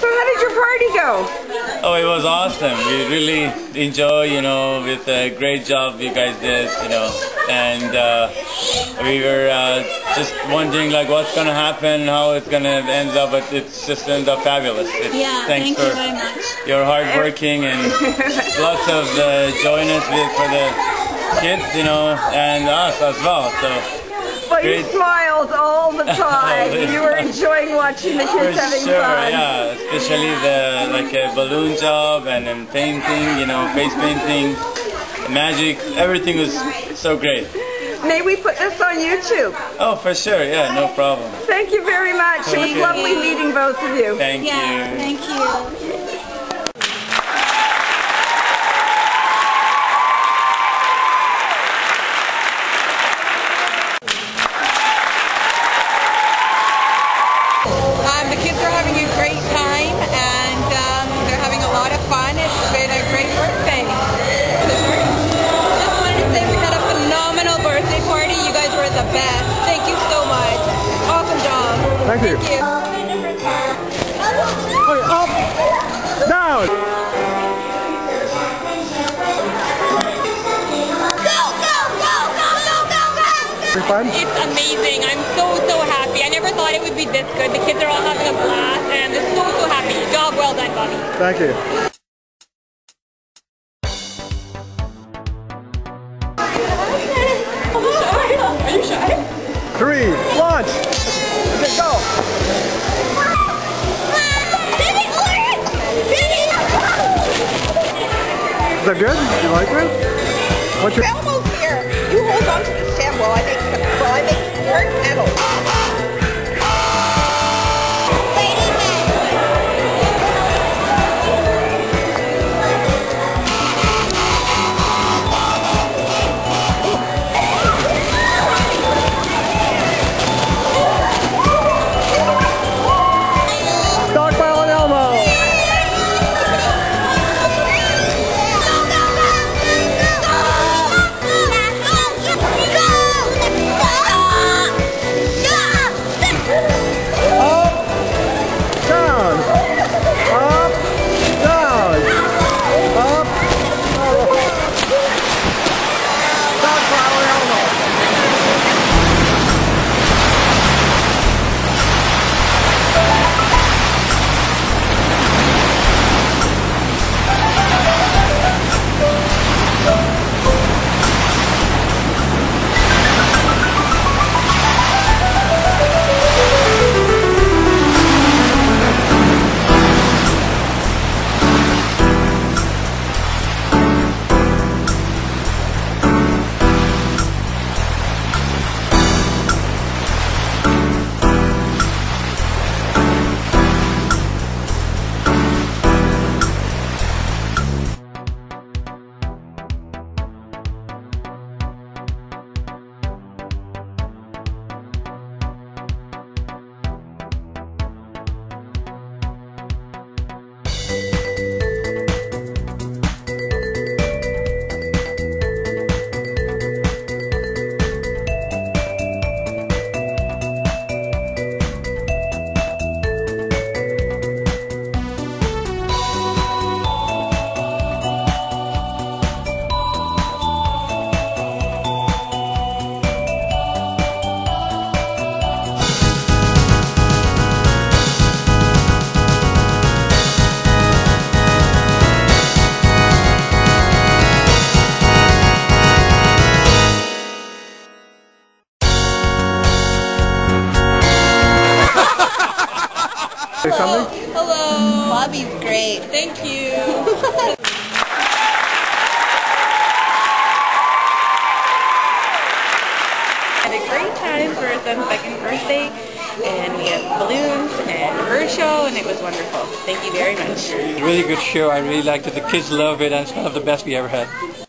So how did your party go? Oh, it was awesome. We really enjoy, you know, with a great job you guys did, you know, and we were just wondering like what's gonna happen, how it's gonna end up, but it's just ended up fabulous. Yeah, thank you very much. You're hardworking and lots of joiners for the kids, you know, and us as well. So. But you smiled all the time. You were enjoying watching the kids having fun. Yeah, especially the balloon job and painting, you know, face painting, magic. Everything was so great. May we put this on YouTube? Oh, for sure. Yeah, no problem. Thank you very much. It was lovely meeting both of you. Thank you. Yeah, thank you. The kids are having a great time, and they're having a lot of fun. It's been a great birthday. Just wanted to say we had a phenomenal birthday party. You guys were the best. Thank you so much. Awesome job. Thank you. Up, down. Go, go, go, go, go, go, go. Fun? It's amazing. I'm so happy. I never thought it would be this good. The kids are all having a blast and they're so happy. Job well done, Bobby. Thank you. Are you shy? Three, launch! Go! Is that good? You like it? What's your... It's almost here. You hold on to the stem while I make the pedal. Hello. Hello. Bobby's great. Thank you. Had a great time for his second birthday, and we had balloons and her show, and it was wonderful. Thank you very much. Really good show. I really liked it. The kids love it, and it's one of the best we ever had.